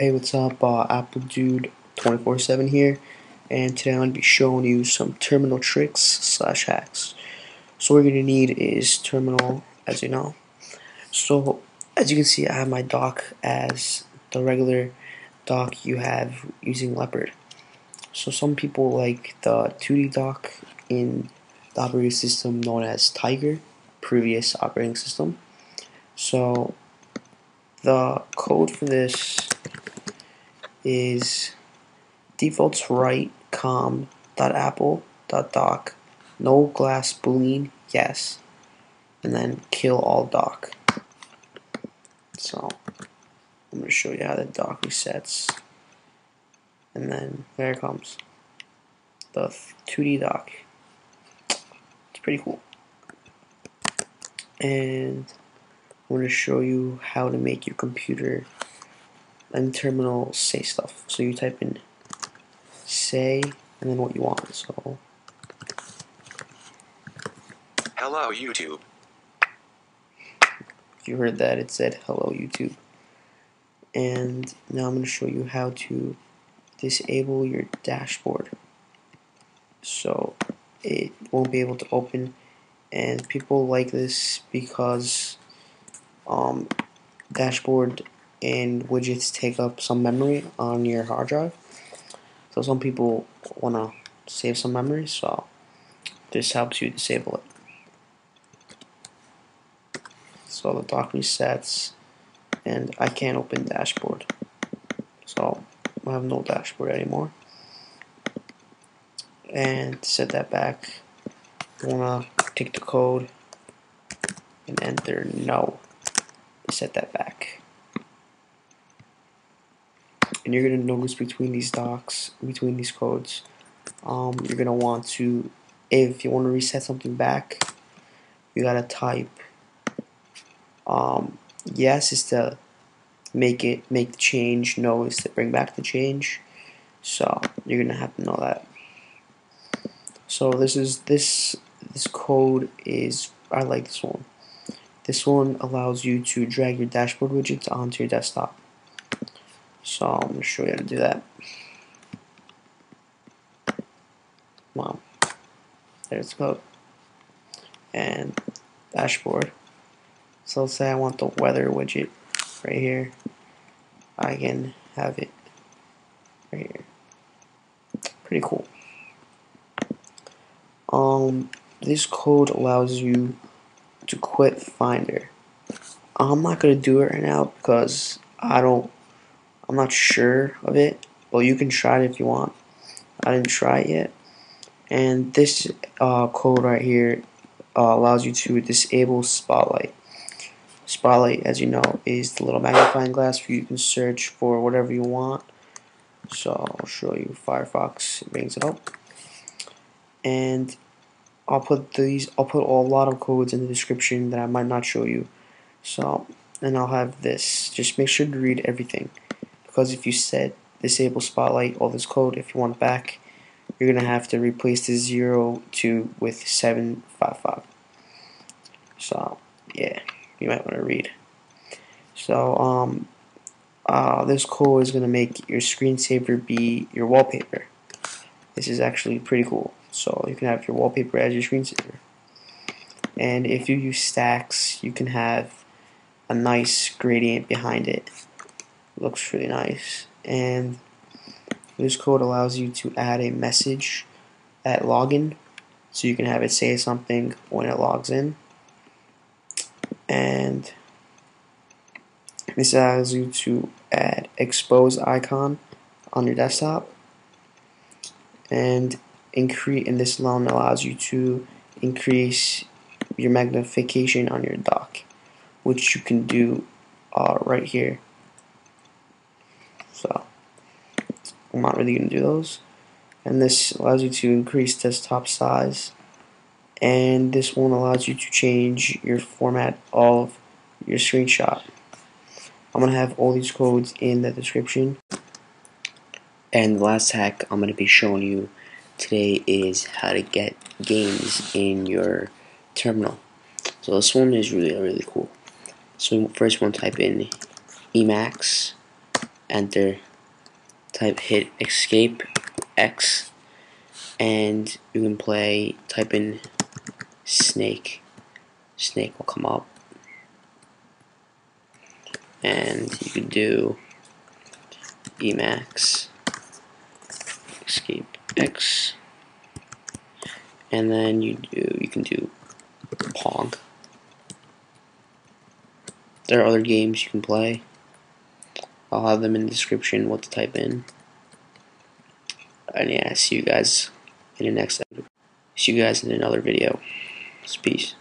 Hey, what's up? AppleDude247 here, and today I'm going to be showing you some terminal tricks slash hacks. So what you're going to need is terminal, as you know. So as you can see, I have my dock as the regular dock you have using Leopard. So some people like the 2D dock in the operating system known as Tiger, previous operating system. So the code for this is defaults right com.apple.dock no glass boolean yes, and then kill all dock. So I'm going to show you how the dock resets, and then there it comes, the 2D dock. It's pretty cool, and I'm going to show you how to make your computer and terminal say stuff. So you type in say and then what you want. So hello YouTube. You heard that, it said hello YouTube. And now I'm going to show you how to disable your dashboard, so it won't be able to open. And people like this because dashboard and widgets take up some memory on your hard drive, so some people want to save some memory, so this helps you disable it. So the dock resets and I can't open dashboard, so I have no dashboard anymore. And to set that back, I want to take the code and enter no to set that back. And you're going to notice between these docs, between these codes, you're going to want to, if you want to reset something back, you got to type yes is to make the change, no is to bring back the change. So you're going to have to know that. So this code is, I like this one. This one allows you to drag your dashboard widgets onto your desktop. So I'm going to show you how to do that. Wow, there's the code. And dashboard. So let's say I want the weather widget right here. I can have it right here. Pretty cool. This code allows you to quit Finder. I'm not going to do it right now because I'm not sure of it, but you can try it if you want. I didn't try it yet. And this code right here allows you to disable Spotlight. Spotlight, as you know, is the little magnifying glass where you can search for whatever you want. So I'll show you Firefox, it brings it up. And I'll put a lot of codes in the description that I might not show you. So, and I'll have this. Just make sure to read everything, because if you set disable Spotlight, all this code, if you want it back, you're gonna have to replace the 0 2 with 755. So yeah, you might want to read. So this code is gonna make your screensaver be your wallpaper. This is actually pretty cool. So you can have your wallpaper as your screensaver. And if you use Stacks, you can have a nice gradient behind it. Looks really nice. And this code allows you to add a message at login, so you can have it say something when it logs in. And this allows you to add Expose icon on your desktop, and this alone allows you to increase your magnification on your dock, which you can do right here. So I'm not really going to do those. And this allows you to increase desktop size, and this one allows you to change your format of your screenshot. I'm going to have all these codes in the description. And the last hack I'm going to be showing you today is how to get games in your terminal. So this one is really cool. So first you want to type in Emacs enter, type, hit escape X, and you can play, type in snake, snake will come up, and you can do Emacs escape X, and then you can do Pong. There are other games you can play. I'll have them in the description what to type in. And yeah, see you guys in another video. Peace.